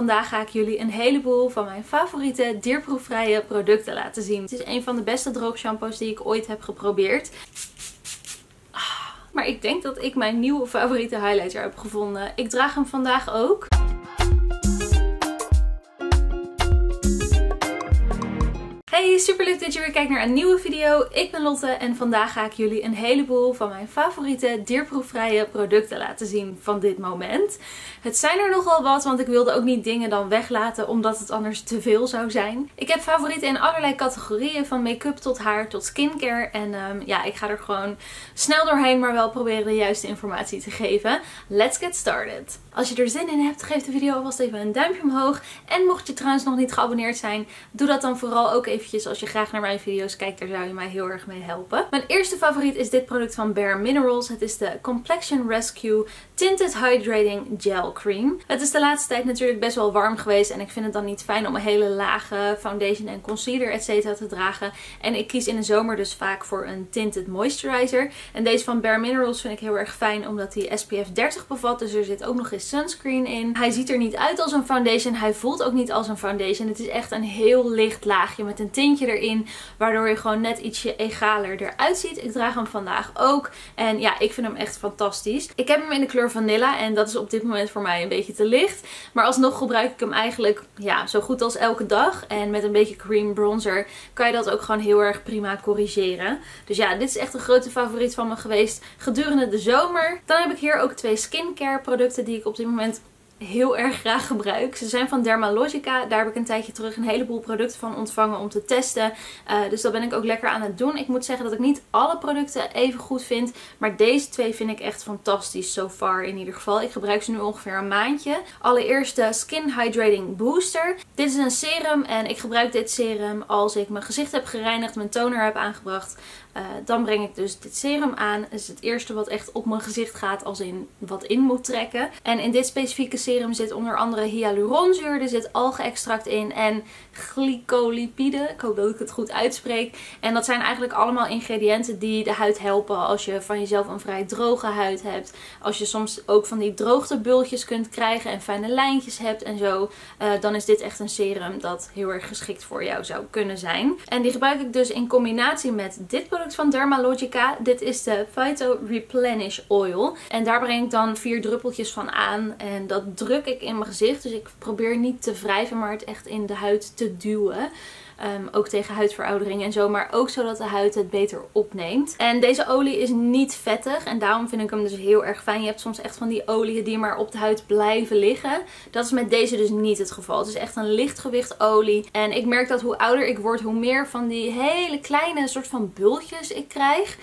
Vandaag ga ik jullie een heleboel van mijn favoriete dierproefvrije producten laten zien. Het is een van de beste droogshampoos die ik ooit heb geprobeerd. Maar ik denk dat ik mijn nieuwe favoriete highlighter heb gevonden. Ik draag hem vandaag ook. Hey, super leuk dat je weer kijkt naar een nieuwe video. Ik ben Lotte en vandaag ga ik jullie een heleboel van mijn favoriete dierproefvrije producten laten zien van dit moment. Het zijn er nogal wat, want ik wilde ook niet dingen dan weglaten omdat het anders te veel zou zijn. Ik heb favorieten in allerlei categorieën, van make-up tot haar tot skincare. En ja, ik ga er gewoon snel doorheen, maar wel proberen de juiste informatie te geven. Let's get started! Als je er zin in hebt, geef de video alvast even een duimpje omhoog. En mocht je trouwens nog niet geabonneerd zijn, doe dat dan vooral ook eventjes. Als je graag naar mijn video's kijkt, daar zou je mij heel erg mee helpen. Mijn eerste favoriet is dit product van Bare Minerals. Het is de Complexion Rescue Tinted Hydrating Gel Cream. Het is de laatste tijd natuurlijk best wel warm geweest. En ik vind het dan niet fijn om een hele lage foundation en concealer etc. te dragen. En ik kies in de zomer dus vaak voor een tinted moisturizer. En deze van Bare Minerals vind ik heel erg fijn omdat hij SPF 30 bevat. Dus er zit ook nog eens sunscreen in. Hij ziet er niet uit als een foundation. Hij voelt ook niet als een foundation. Het is echt een heel licht laagje met een tintje erin, waardoor je gewoon net ietsje egaler eruit ziet. Ik draag hem vandaag ook en ja, ik vind hem echt fantastisch. Ik heb hem in de kleur vanilla en dat is op dit moment voor mij een beetje te licht, maar alsnog gebruik ik hem eigenlijk ja, zo goed als elke dag. En met een beetje cream bronzer kan je dat ook gewoon heel erg prima corrigeren. Dus ja, dit is echt een grote favoriet van me geweest gedurende de zomer. Dan heb ik hier ook twee skincare producten die ik op dit moment heel erg graag gebruik. Ze zijn van Dermalogica. Daar heb ik een tijdje terug een heleboel producten van ontvangen om te testen. Dus dat ben ik ook lekker aan het doen. Ik moet zeggen dat ik niet alle producten even goed vind. Maar deze twee vind ik echt fantastisch so far in ieder geval. Ik gebruik ze nu ongeveer een maandje. Allereerst de Skin Hydrating Booster. Dit is een serum en ik gebruik dit serum als ik mijn gezicht heb gereinigd, mijn toner heb aangebracht. Dan breng ik dus dit serum aan. Dat is het eerste wat echt op mijn gezicht gaat, als in wat in moet trekken. En in dit specifieke serum zit onder andere hyaluronzuur, er zit algenextract in en glycolipide. Ik hoop dat ik het goed uitspreek. En dat zijn eigenlijk allemaal ingrediënten die de huid helpen als je van jezelf een vrij droge huid hebt. Als je soms ook van die droogtebultjes kunt krijgen en fijne lijntjes hebt en zo. Dan is dit echt een serum dat heel erg geschikt voor jou zou kunnen zijn. En die gebruik ik dus in combinatie met dit product van Dermalogica. Dit is de Phyto Replenish Oil. En daar breng ik dan 4 druppeltjes van aan. En dat druk ik in mijn gezicht. Dus ik probeer niet te wrijven, maar het echt in de huid te duwen. Ook tegen huidveroudering en zo, maar ook zodat de huid het beter opneemt. En deze olie is niet vettig en daarom vind ik hem dus heel erg fijn. Je hebt soms echt van die oliën die maar op de huid blijven liggen. Dat is met deze dus niet het geval. Het is echt een lichtgewicht olie. En ik merk dat hoe ouder ik word, hoe meer van die hele kleine soort van bultjes ik krijg.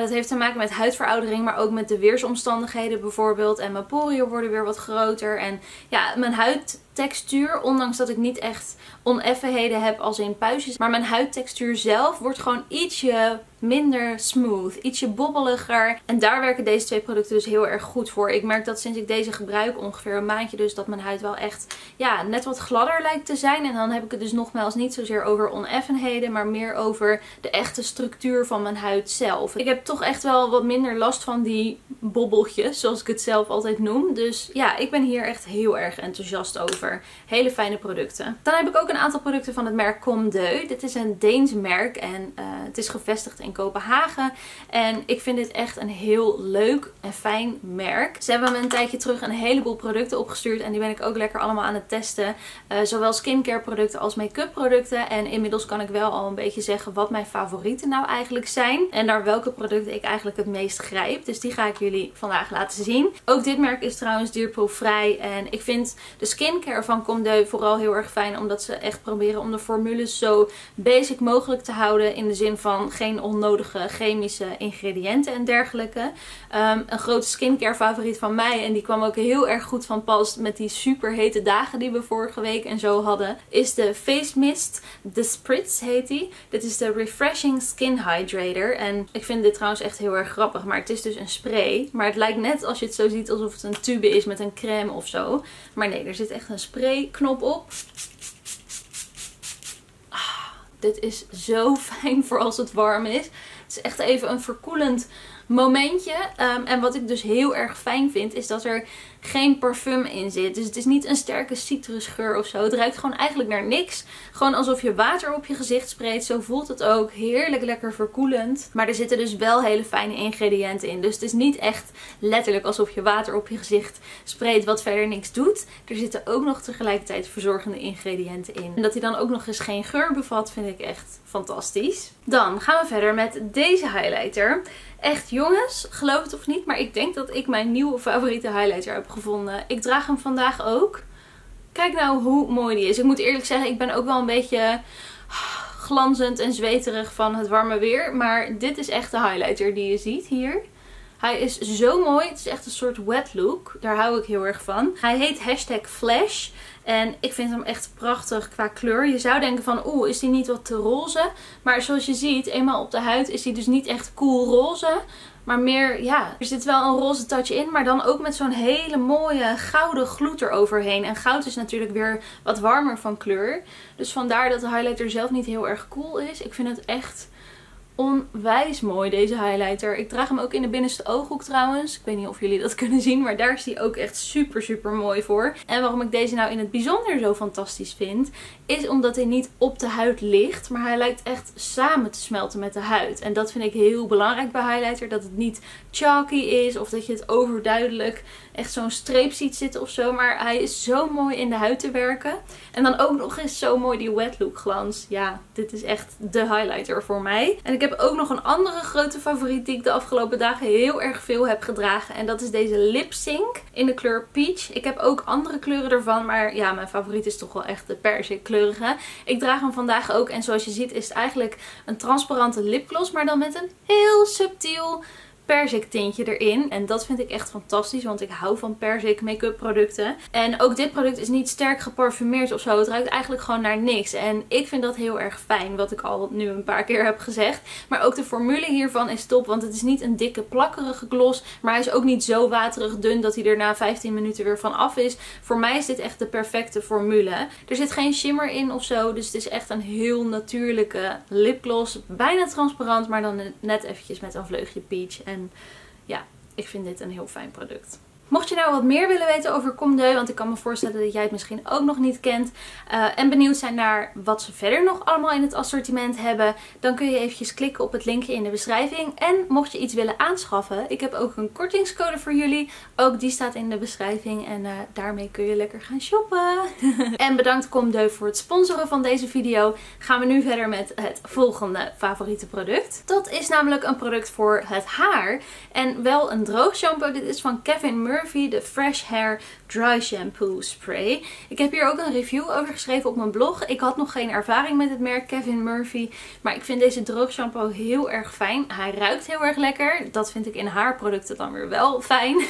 Dat heeft te maken met huidveroudering, maar ook met de weersomstandigheden bijvoorbeeld. En mijn poriën worden weer wat groter en ja, mijn huidtextuur, ondanks dat ik niet echt oneffenheden heb als in puistjes, maar mijn huidtextuur zelf wordt gewoon ietsje minder smooth, ietsje bobbeliger. En daar werken deze twee producten dus heel erg goed voor. Ik merk dat sinds ik deze gebruik, ongeveer een maandje dus, dat mijn huid wel echt ja, net wat gladder lijkt te zijn. En dan heb ik het dus nogmaals niet zozeer over oneffenheden, maar meer over de echte structuur van mijn huid zelf. Ik heb toch echt wel wat minder last van die bobbeltjes, zoals ik het zelf altijd noem. Dus ja, ik ben hier echt heel erg enthousiast over. Hele fijne producten. Dan heb ik ook een aantal producten van het merk Comme Deux. Dit is een Deens merk en het is gevestigd in Kopenhagen. En ik vind dit echt een heel leuk en fijn merk. Ze hebben me een tijdje terug een heleboel producten opgestuurd. En die ben ik ook lekker allemaal aan het testen. Zowel skincare producten als make-up producten. En inmiddels kan ik wel al een beetje zeggen wat mijn favorieten nou eigenlijk zijn. En naar welke producten ik eigenlijk het meest grijp. Dus die ga ik jullie vandaag laten zien. Ook dit merk is trouwens dierproefvrij. En ik vind de skincare van Comme Deux vooral heel erg fijn. Omdat ze echt proberen om de formules zo basic mogelijk te houden. In de zin van geen onnodige chemische ingrediënten en dergelijke. Een grote skincare favoriet van mij, en die kwam ook heel erg goed van pas met die super hete dagen die we vorige week en zo hadden, is de Face Mist. The Spritz heet die. Dit is de Refreshing Skin Hydrator. En ik vind dit trouwens echt heel erg grappig, maar het is dus een spray. Maar het lijkt net, als je het zo ziet, alsof het een tube is met een crème of zo. Maar nee, er zit echt een sprayknop op. Dit is zo fijn voor als het warm is. Het Het is echt even een verkoelend momentje. En wat ik dus heel erg fijn vind is dat er geen parfum in zit. Dus het is niet een sterke citrusgeur of zo. Het ruikt gewoon eigenlijk naar niks. Gewoon alsof je water op je gezicht spreekt. Zo voelt het ook. Heerlijk lekker verkoelend. Maar er zitten dus wel hele fijne ingrediënten in. Dus het is niet echt letterlijk alsof je water op je gezicht spreekt wat verder niks doet. Er zitten ook nog tegelijkertijd verzorgende ingrediënten in. En dat hij dan ook nog eens geen geur bevat vind ik echt fantastisch. Dan gaan we verder met deze highlighter. Echt jongens, geloof het of niet, maar ik denk dat ik mijn nieuwe favoriete highlighter heb gevonden. Ik draag hem vandaag ook. Kijk nou hoe mooi die is. Ik moet eerlijk zeggen, ik ben ook wel een beetje glanzend en zweterig van het warme weer. Maar dit is echt de highlighter die je ziet hier. Hij is zo mooi. Het is echt een soort wet look. Daar hou ik heel erg van. Hij heet #Flash. En ik vind hem echt prachtig qua kleur. Je zou denken van, oeh, is die niet wat te roze? Maar zoals je ziet, eenmaal op de huid is die dus niet echt cool roze. Maar meer, ja, er zit wel een roze touch in. Maar dan ook met zo'n hele mooie gouden gloed eroverheen. En goud is natuurlijk weer wat warmer van kleur. Dus vandaar dat de highlighter zelf niet heel erg cool is. Ik vind het echt onwijs mooi, deze highlighter. Ik draag hem ook in de binnenste ooghoek trouwens. Ik weet niet of jullie dat kunnen zien, maar daar is die ook echt super super mooi voor. En waarom ik deze nou in het bijzonder zo fantastisch vind, is omdat hij niet op de huid ligt, maar hij lijkt echt samen te smelten met de huid. En dat vind ik heel belangrijk bij highlighter, dat het niet chalky is of dat je het overduidelijk echt zo'n streep ziet zitten of zo, maar hij is zo mooi in de huid te werken. En dan ook nog eens zo mooi die wet look glans. Ja, dit is echt de highlighter voor mij. En ik heb ook nog een andere grote favoriet die ik de afgelopen dagen heel erg veel heb gedragen. En dat is deze Lip Sync in de kleur Peach. Ik heb ook andere kleuren ervan, maar ja, mijn favoriet is toch wel echt de perse kleurige. Ik draag hem vandaag ook en zoals je ziet is het eigenlijk een transparante lipgloss, maar dan met een heel subtiel perzik tintje erin. En dat vind ik echt fantastisch, want ik hou van perzik make-up producten. En ook dit product is niet sterk geparfumeerd of zo. Het ruikt eigenlijk gewoon naar niks. En ik vind dat heel erg fijn, wat ik al nu een paar keer heb gezegd. Maar ook de formule hiervan is top, want het is niet een dikke plakkerige gloss. Maar hij is ook niet zo waterig dun dat hij er na 15 minuten weer van af is. Voor mij is dit echt de perfecte formule. Er zit geen shimmer in of zo, dus het is echt een heel natuurlijke lipgloss. Bijna transparant, maar dan net eventjes met een vleugje peach. En ja, ik vind dit een heel fijn product. Mocht je nou wat meer willen weten over Comme Deux, want ik kan me voorstellen dat jij het misschien ook nog niet kent. En benieuwd zijn naar wat ze verder nog allemaal in het assortiment hebben. Dan kun je eventjes klikken op het linkje in de beschrijving. En mocht je iets willen aanschaffen, ik heb ook een kortingscode voor jullie. Ook die staat in de beschrijving en daarmee kun je lekker gaan shoppen. En bedankt Comme Deux voor het sponsoren van deze video. Gaan we nu verder met het volgende favoriete product. Dat is namelijk een product voor het haar. En wel een droog shampoo. Dit is van Kevin Murphy. De Fresh Hair Dry Shampoo Spray. Ik heb hier ook een review over geschreven op mijn blog. Ik had nog geen ervaring met het merk Kevin Murphy. Maar ik vind deze droog shampoo heel erg fijn. Hij ruikt heel erg lekker. Dat vind ik in haarproducten dan weer wel fijn.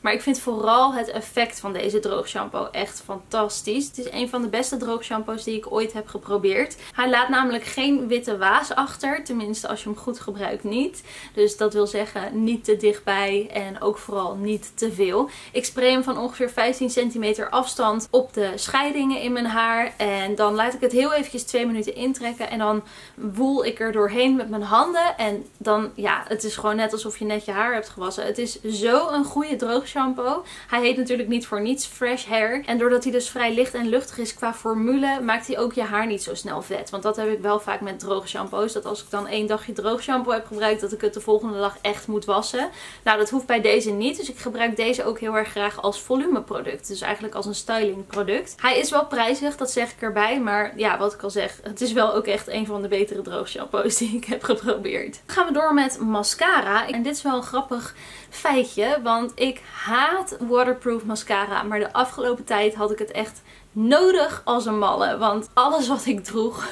Maar ik vind vooral het effect van deze droog shampoo echt fantastisch. Het is een van de beste droog shampoos die ik ooit heb geprobeerd. Hij laat namelijk geen witte waas achter. Tenminste als je hem goed gebruikt niet. Dus dat wil zeggen niet te dichtbij en ook vooral niet te veel. Ik spray hem van ongeveer 15 centimeter afstand op de scheidingen in mijn haar. En dan laat ik het heel eventjes 2 minuten intrekken. En dan woel ik er doorheen met mijn handen. En dan, ja, het is gewoon net alsof je net je haar hebt gewassen. Het is zo'n goede droog shampoo. Hij heet natuurlijk niet voor niets Fresh Hair. En doordat hij dus vrij licht en luchtig is qua formule, maakt hij ook je haar niet zo snel vet. Want dat heb ik wel vaak met droog shampoos. Dat als ik dan één dagje droog shampoo heb gebruikt, dat ik het de volgende dag echt moet wassen. Nou, dat hoeft bij deze niet. Dus ik gebruik deze ook heel erg graag als volumeproduct. Dus eigenlijk als een stylingproduct. Hij is wel prijzig, dat zeg ik erbij. Maar ja, wat ik al zeg, het is wel ook echt een van de betere droogshampoos die ik heb geprobeerd. Dan gaan we door met mascara. En dit is wel een grappig feitje, want ik haat waterproof mascara. Maar de afgelopen tijd had ik het echt nodig als een malle. Want alles wat ik droeg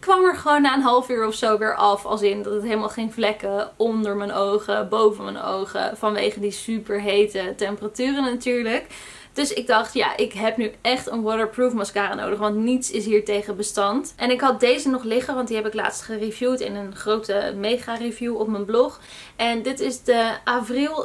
kwam er gewoon na een half uur of zo weer af. Als in dat het helemaal geen vlekken onder mijn ogen, boven mijn ogen. Vanwege die super hete temperaturen natuurlijk. Dus ik dacht, ja, ik heb nu echt een waterproof mascara nodig. Want niets is hier tegen bestand. En ik had deze nog liggen, want die heb ik laatst gereviewd in een grote mega review op mijn blog. En dit is de Avril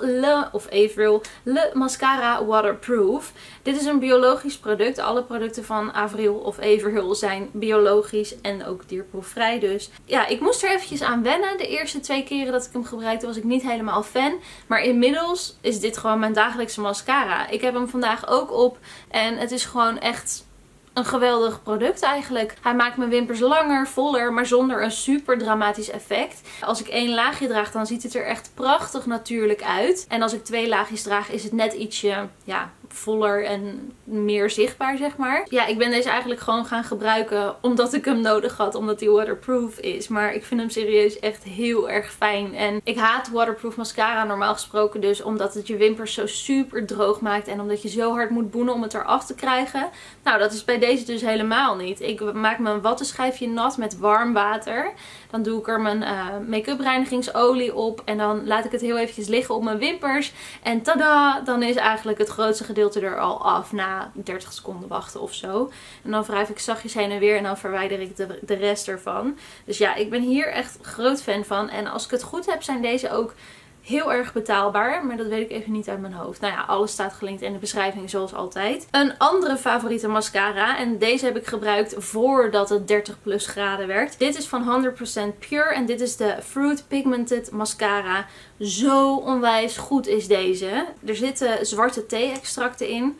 Le mascara waterproof. Dit is een biologisch product. Alle producten van Avril of Avril zijn biologisch en ook dierproefvrij dus. Ja, ik moest er eventjes aan wennen. De eerste 2 keren dat ik hem gebruikte was ik niet helemaal fan. Maar inmiddels is dit gewoon mijn dagelijkse mascara. Ik heb hem vandaag ook op en het is gewoon echt een geweldig product eigenlijk. Hij maakt mijn wimpers langer, voller, maar zonder een super dramatisch effect. Als ik 1 laagje draag, dan ziet het er echt prachtig natuurlijk uit. En als ik 2 laagjes draag, is het net ietsje, ja, voller en meer zichtbaar, zeg maar. Ja, ik ben deze eigenlijk gewoon gaan gebruiken omdat ik hem nodig had, omdat hij waterproof is. Maar ik vind hem serieus echt heel erg fijn. En ik haat waterproof mascara normaal gesproken dus, omdat het je wimpers zo super droog maakt en omdat je zo hard moet boenen om het eraf te krijgen. Nou, dat is bij deze dus helemaal niet. Ik maak mijn wattenschijfje nat met warm water. Dan doe ik er mijn make-up reinigingsolie op en dan laat ik het heel eventjes liggen op mijn wimpers. En tada! Dan is eigenlijk het grootste gedeelte er al af na 30 seconden wachten of zo. En dan wrijf ik zachtjes heen en weer en dan verwijder ik de rest ervan. Dus ja, ik ben hier echt groot fan van. En als ik het goed heb zijn deze ook heel erg betaalbaar, maar dat weet ik even niet uit mijn hoofd. Nou ja, alles staat gelinkt in de beschrijving zoals altijd. Een andere favoriete mascara, en deze heb ik gebruikt voordat het 30 plus graden werd. Dit is van 100% Pure en dit is de Fruit Pigmented Mascara. Zo onwijs goed is deze. Er zitten zwarte thee-extracten in.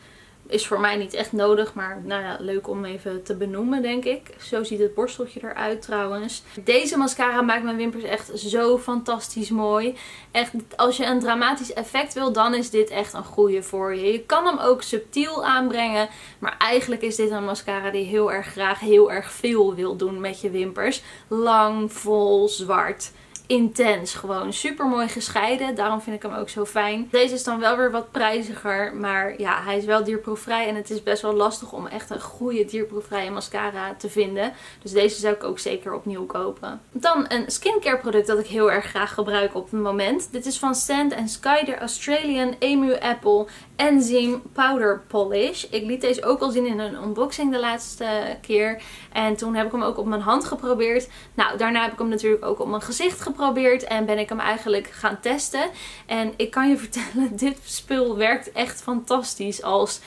Is voor mij niet echt nodig, maar nou ja, leuk om even te benoemen, denk ik. Zo ziet het borsteltje eruit trouwens. Deze mascara maakt mijn wimpers echt zo fantastisch mooi. Echt, als je een dramatisch effect wil, dan is dit echt een goede voor je. Je kan hem ook subtiel aanbrengen, maar eigenlijk is dit een mascara die heel erg graag heel erg veel wil doen met je wimpers. Lang, vol, zwart. Intens, gewoon super mooi gescheiden. Daarom vind ik hem ook zo fijn. Deze is dan wel weer wat prijziger, maar ja, hij is wel dierproefvrij en het is best wel lastig om echt een goede dierproefvrije mascara te vinden. Dus deze zou ik ook zeker opnieuw kopen. Dan een skincare product dat ik heel erg graag gebruik op het moment. Dit is van Sand & Sky, de Australian Emu Apple Enzyme Powder Polish. Ik liet deze ook al zien in een unboxing de laatste keer. En toen heb ik hem ook op mijn hand geprobeerd. Nou, daarna heb ik hem natuurlijk ook op mijn gezicht geprobeerd en ben ik hem eigenlijk gaan testen. En ik kan je vertellen, dit spul werkt echt fantastisch als,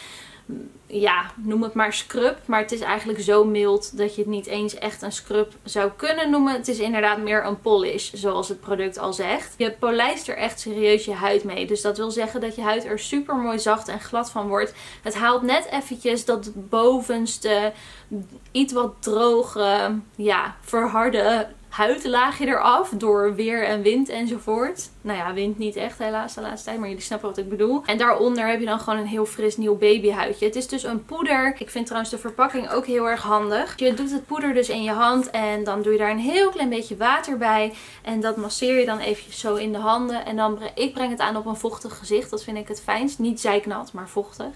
ja, noem het maar scrub. Maar het is eigenlijk zo mild dat je het niet eens echt een scrub zou kunnen noemen. Het is inderdaad meer een polish, zoals het product al zegt. Je polijst er echt serieus je huid mee. Dus dat wil zeggen dat je huid er super mooi zacht en glad van wordt. Het haalt net eventjes dat bovenste, iets wat droge, ja, verharde huidlaagje eraf door weer en wind enzovoort. Nou ja, wind niet echt helaas de laatste tijd, maar jullie snappen wat ik bedoel. En daaronder heb je dan gewoon een heel fris nieuw babyhuidje. Het is dus een poeder. Ik vind trouwens de verpakking ook heel erg handig. Je doet het poeder dus in je hand en dan doe je daar een heel klein beetje water bij. En dat masseer je dan eventjes zo in de handen. En dan breng het aan op een vochtig gezicht. Dat vind ik het fijnst. Niet zeiknat, maar vochtig.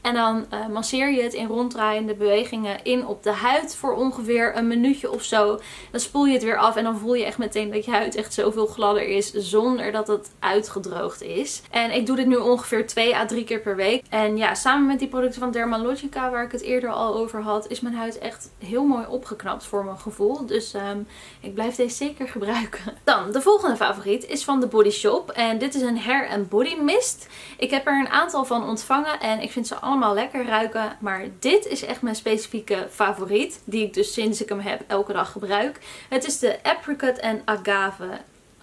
En dan masseer je het in ronddraaiende bewegingen in op de huid voor ongeveer een minuutje of zo. Dan spoel je het weer af en dan voel je echt meteen dat je huid echt zoveel gladder is zonder dat het uitgedroogd is. En ik doe dit nu ongeveer 2 à 3 keer per week. En ja, samen met die producten van Dermalogica waar ik het eerder al over had, is mijn huid echt heel mooi opgeknapt voor mijn gevoel. Dus ik blijf deze zeker gebruiken. Dan, de volgende favoriet is van The Body Shop. En dit is een hair and body mist. Ik heb er een aantal van ontvangen en ik vind ze allemaal lekker ruiken. Maar dit is echt mijn specifieke favoriet, die ik dus sinds ik hem heb elke dag gebruik. Het is de apricot en agave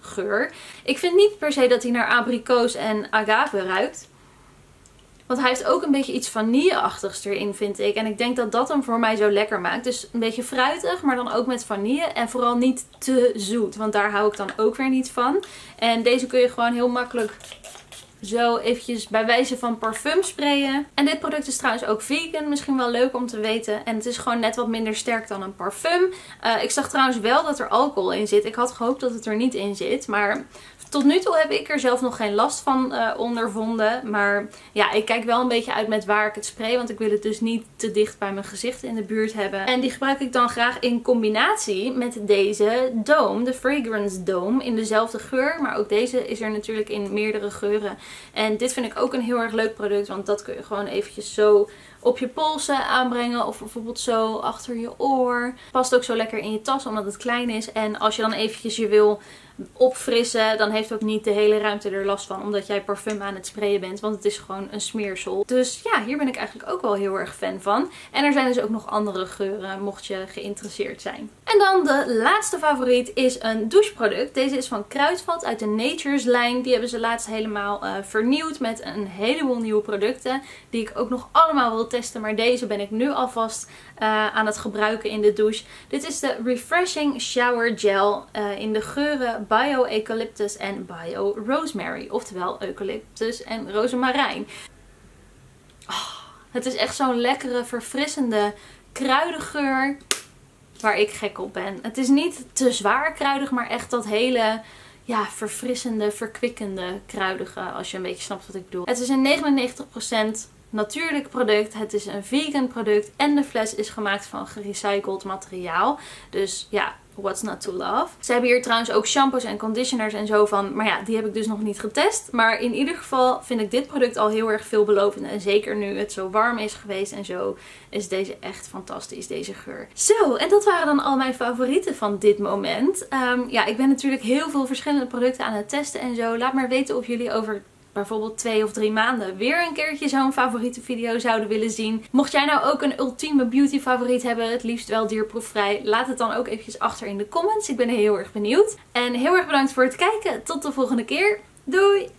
geur. Ik vind niet per se dat hij naar abrikoos en agave ruikt. Want hij heeft ook een beetje iets vanille-achtigs erin, vind ik. En ik denk dat dat hem voor mij zo lekker maakt. Dus een beetje fruitig, maar dan ook met vanille. En vooral niet te zoet, want daar hou ik dan ook weer niet van. En deze kun je gewoon heel makkelijk zo eventjes bij wijze van parfum sprayen. En dit product is trouwens ook vegan. Misschien wel leuk om te weten. En het is gewoon net wat minder sterk dan een parfum. Ik zag trouwens wel dat er alcohol in zit. Ik had gehoopt dat het er niet in zit. Maar tot nu toe heb ik er zelf nog geen last van ondervonden. Maar ja, ik kijk wel een beetje uit met waar ik het spray. Want ik wil het dus niet te dicht bij mijn gezicht in de buurt hebben. En die gebruik ik dan graag in combinatie met deze Dome. De Fragrance Dome. In dezelfde geur. Maar ook deze is er natuurlijk in meerdere geuren. En dit vind ik ook een heel erg leuk product. Want dat kun je gewoon eventjes zo op je polsen aanbrengen of bijvoorbeeld zo achter je oor. Past ook zo lekker in je tas omdat het klein is. En als je dan eventjes je wil opfrissen, dan heeft ook niet de hele ruimte er last van, omdat jij parfum aan het sprayen bent, want het is gewoon een smeersel. Dus ja, hier ben ik eigenlijk ook wel heel erg fan van. En er zijn dus ook nog andere geuren, mocht je geïnteresseerd zijn. En dan de laatste favoriet is een doucheproduct. Deze is van Kruidvat uit de Nature's Lijn. Die hebben ze laatst helemaal vernieuwd met een heleboel nieuwe producten, die ik ook nog allemaal wil testen, maar deze ben ik nu alvast aan het gebruiken in de douche. Dit is de Refreshing Shower Gel in de geuren Bio-eucalyptus en bio-rosemary. Oftewel eucalyptus en rozemarijn. Oh, het is echt zo'n lekkere, verfrissende kruidengeur waar ik gek op ben. Het is niet te zwaar kruidig, maar echt dat hele, ja, verfrissende, verkwikkende kruidige. Als je een beetje snapt wat ik bedoel. Het is een 99% natuurlijk product. Het is een vegan product. En de fles is gemaakt van gerecycled materiaal. Dus ja, what's not to love. Ze hebben hier trouwens ook shampoos en conditioners en zo van. Maar ja, die heb ik dus nog niet getest. Maar in ieder geval vind ik dit product al heel erg veelbelovend. En zeker nu het zo warm is geweest en zo, is deze echt fantastisch, deze geur. Zo, en dat waren dan al mijn favorieten van dit moment. Ja, ik ben natuurlijk heel veel verschillende producten aan het testen en zo. Laat maar weten of jullie over bijvoorbeeld 2 of 3 maanden weer een keertje zo'n favoriete video zouden willen zien. Mocht jij nou ook een ultieme beauty favoriet hebben, het liefst wel dierproefvrij, laat het dan ook eventjes achter in de comments. Ik ben heel erg benieuwd. En heel erg bedankt voor het kijken. Tot de volgende keer. Doei!